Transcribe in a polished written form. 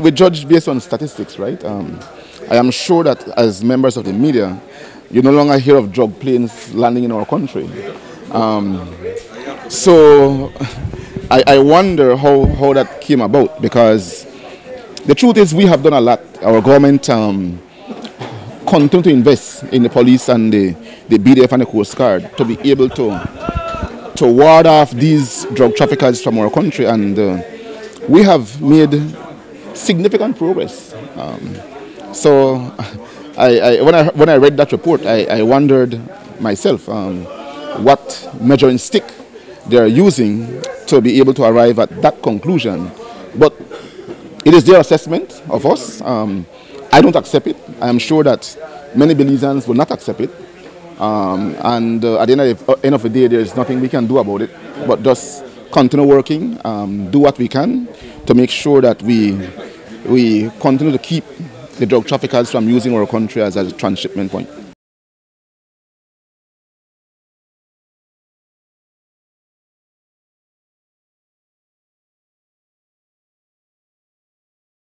We're judged based on statistics, right? I am sure that as members of the media, you no longer hear of drug planes landing in our country. So I wonder how that came about, because the truth is we have done a lot. Our government continue to invest in the police and the BDF and the Coast Guard to be able to ward off these drug traffickers from our country, and we have made significant progress. So when I read that report, I wondered myself what measuring stick they are using to be able to arrive at that conclusion. But it is their assessment of us. I don't accept it. I am sure that many Belizeans will not accept it. At the end of the day, there is nothing we can do about it, but just continue working, do what we can to make sure that we continue to keep the drug traffickers from using our country as a transshipment point.